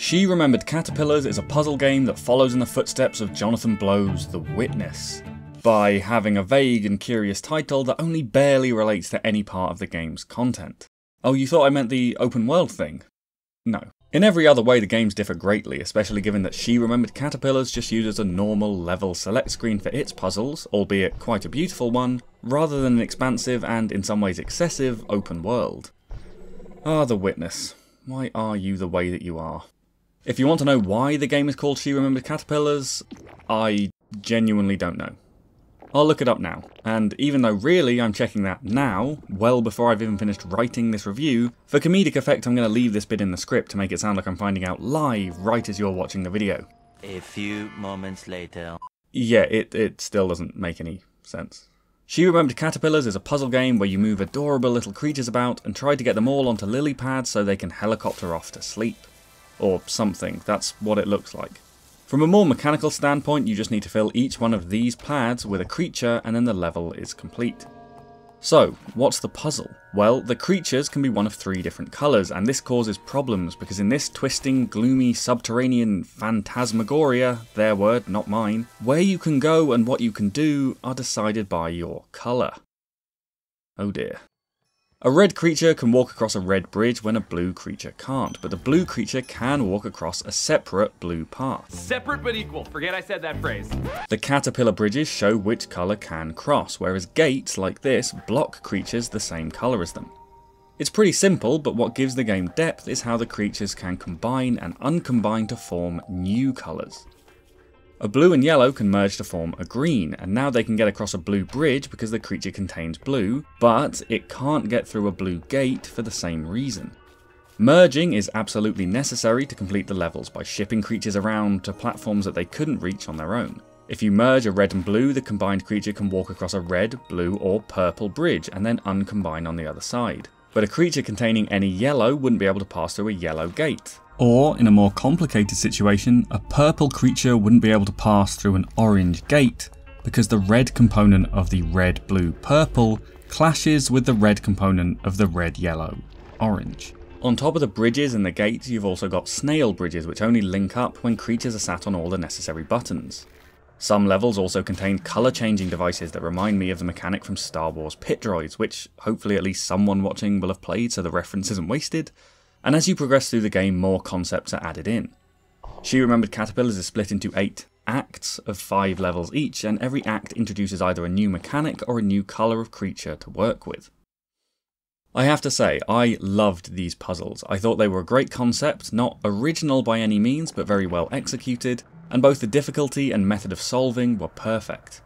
She Remembered Caterpillars is a puzzle game that follows in the footsteps of Jonathan Blow's The Witness, by having a vague and curious title that only barely relates to any part of the game's content. Oh, you thought I meant the open world thing? No. In every other way the games differ greatly, especially given that She Remembered Caterpillars just uses a normal level select screen for its puzzles, albeit quite a beautiful one, rather than an expansive and in some ways excessive open world. Ah, The Witness. Why are you the way that you are? If you want to know why the game is called She Remembered Caterpillars, I genuinely don't know. I'll look it up now, and even though really I'm checking that now, well before I've even finished writing this review, for comedic effect I'm going to leave this bit in the script to make it sound like I'm finding out live right as you're watching the video. A few moments later. Yeah, it still doesn't make any sense. She Remembered Caterpillars is a puzzle game where you move adorable little creatures about and try to get them all onto lily pads so they can helicopter off to sleep. Or something, that's what it looks like. From a more mechanical standpoint, you just need to fill each one of these pads with a creature and then the level is complete. So, what's the puzzle? Well, the creatures can be one of three different colours, and this causes problems because in this twisting, gloomy, subterranean phantasmagoria, their word, not mine, where you can go and what you can do are decided by your colour. Oh dear. A red creature can walk across a red bridge when a blue creature can't, but the blue creature can walk across a separate blue path. Separate but equal, forget I said that phrase. The caterpillar bridges show which colour can cross, whereas gates like this block creatures the same colour as them. It's pretty simple, but what gives the game depth is how the creatures can combine and uncombine to form new colours. A blue and yellow can merge to form a green, and now they can get across a blue bridge because the creature contains blue, but it can't get through a blue gate for the same reason. Merging is absolutely necessary to complete the levels by shipping creatures around to platforms that they couldn't reach on their own. If you merge a red and blue, the combined creature can walk across a red, blue, or purple bridge, and then uncombine on the other side. But a creature containing any yellow wouldn't be able to pass through a yellow gate. Or, in a more complicated situation, a purple creature wouldn't be able to pass through an orange gate because the red component of the red-blue-purple clashes with the red component of the red-yellow-orange. On top of the bridges and the gates, you've also got snail bridges, which only link up when creatures are sat on all the necessary buttons. Some levels also contain colour-changing devices that remind me of the mechanic from Star Wars Pit Droids, which hopefully at least someone watching will have played so the reference isn't wasted. And as you progress through the game, more concepts are added in. She Remembered Caterpillars is split into 8 acts of 5 levels each, and every act introduces either a new mechanic or a new colour of creature to work with. I have to say, I loved these puzzles. I thought they were a great concept, not original by any means, but very well executed, and both the difficulty and method of solving were perfect.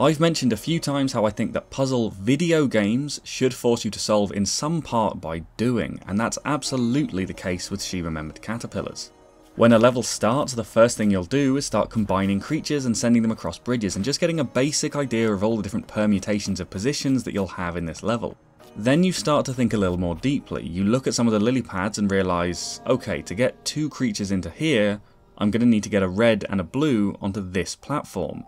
I've mentioned a few times how I think that puzzle video games should force you to solve in some part by doing, and that's absolutely the case with She Remembered Caterpillars. When a level starts, the first thing you'll do is start combining creatures and sending them across bridges and just getting a basic idea of all the different permutations of positions that you'll have in this level. Then you start to think a little more deeply. You look at some of the lily pads and realise, okay, to get 2 creatures into here, I'm going to need to get a red and a blue onto this platform.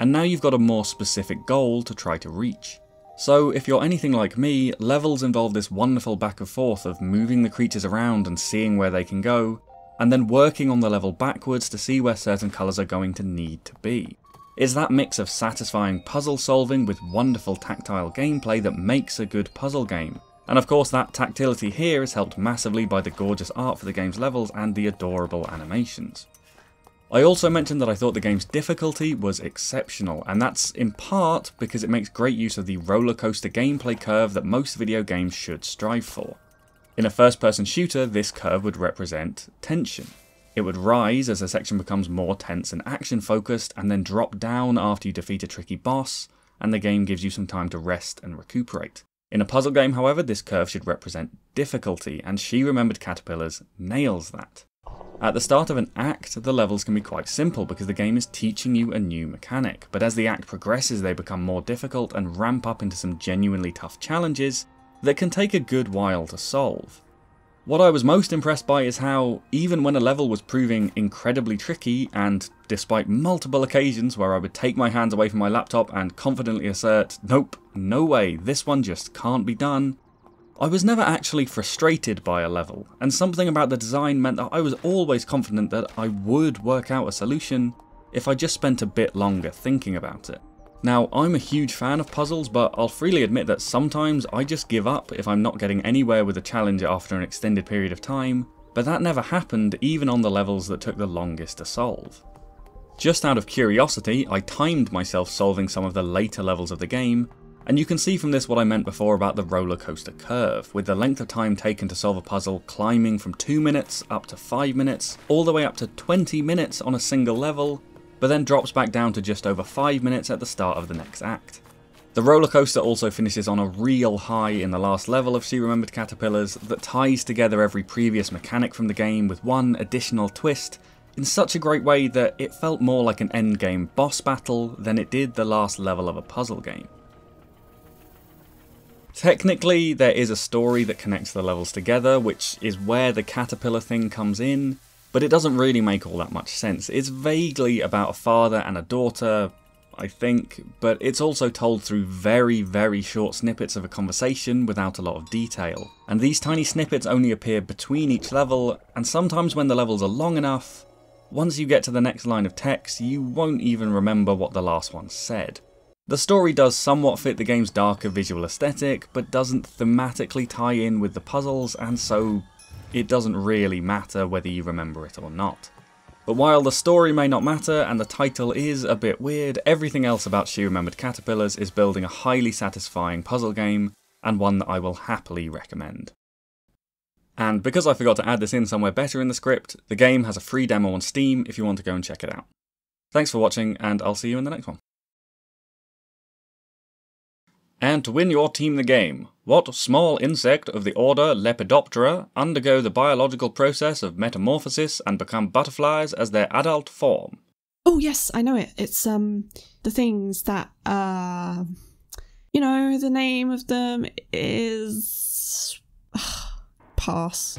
And now you've got a more specific goal to try to reach. So if you're anything like me, levels involve this wonderful back and forth of moving the creatures around and seeing where they can go, and then working on the level backwards to see where certain colours are going to need to be. It's that mix of satisfying puzzle solving with wonderful tactile gameplay that makes a good puzzle game. And of course that tactility here is helped massively by the gorgeous art for the game's levels and the adorable animations. I also mentioned that I thought the game's difficulty was exceptional, and that's in part because it makes great use of the rollercoaster gameplay curve that most video games should strive for. In a first-person shooter, this curve would represent tension. It would rise as a section becomes more tense and action-focused, and then drop down after you defeat a tricky boss, and the game gives you some time to rest and recuperate. In a puzzle game, however, this curve should represent difficulty, and She Remembered Caterpillars nails that. At the start of an act, the levels can be quite simple because the game is teaching you a new mechanic, but as the act progresses they become more difficult and ramp up into some genuinely tough challenges that can take a good while to solve. What I was most impressed by is how, even when a level was proving incredibly tricky, and despite multiple occasions where I would take my hands away from my laptop and confidently assert, nope, no way, this one just can't be done, I was never actually frustrated by a level, and something about the design meant that I was always confident that I would work out a solution if I just spent a bit longer thinking about it. Now, I'm a huge fan of puzzles, but I'll freely admit that sometimes I just give up if I'm not getting anywhere with a challenge after an extended period of time, but that never happened even on the levels that took the longest to solve. Just out of curiosity, I timed myself solving some of the later levels of the game, and you can see from this what I meant before about the roller coaster curve, with the length of time taken to solve a puzzle climbing from 2 minutes up to 5 minutes, all the way up to 20 minutes on a single level, but then drops back down to just over 5 minutes at the start of the next act. The roller coaster also finishes on a real high in the last level of She Remembered Caterpillars that ties together every previous mechanic from the game with one additional twist in such a great way that it felt more like an endgame boss battle than it did the last level of a puzzle game. Technically, there is a story that connects the levels together, which is where the caterpillar thing comes in, but it doesn't really make all that much sense. It's vaguely about a father and a daughter, I think, but it's also told through very, very short snippets of a conversation without a lot of detail. And these tiny snippets only appear between each level, and sometimes when the levels are long enough, once you get to the next line of text, you won't even remember what the last one said. The story does somewhat fit the game's darker visual aesthetic, but doesn't thematically tie in with the puzzles, and so it doesn't really matter whether you remember it or not. But while the story may not matter and the title is a bit weird, everything else about She Remembered Caterpillars is building a highly satisfying puzzle game, and one that I will happily recommend. And because I forgot to add this in somewhere better in the script, the game has a free demo on Steam if you want to go and check it out. Thanks for watching, and I'll see you in the next one. And to win your team the game, what small insect of the order Lepidoptera undergo the biological process of metamorphosis and become butterflies as their adult form? Oh yes, I know it. It's the things that you know, the name of them is pass.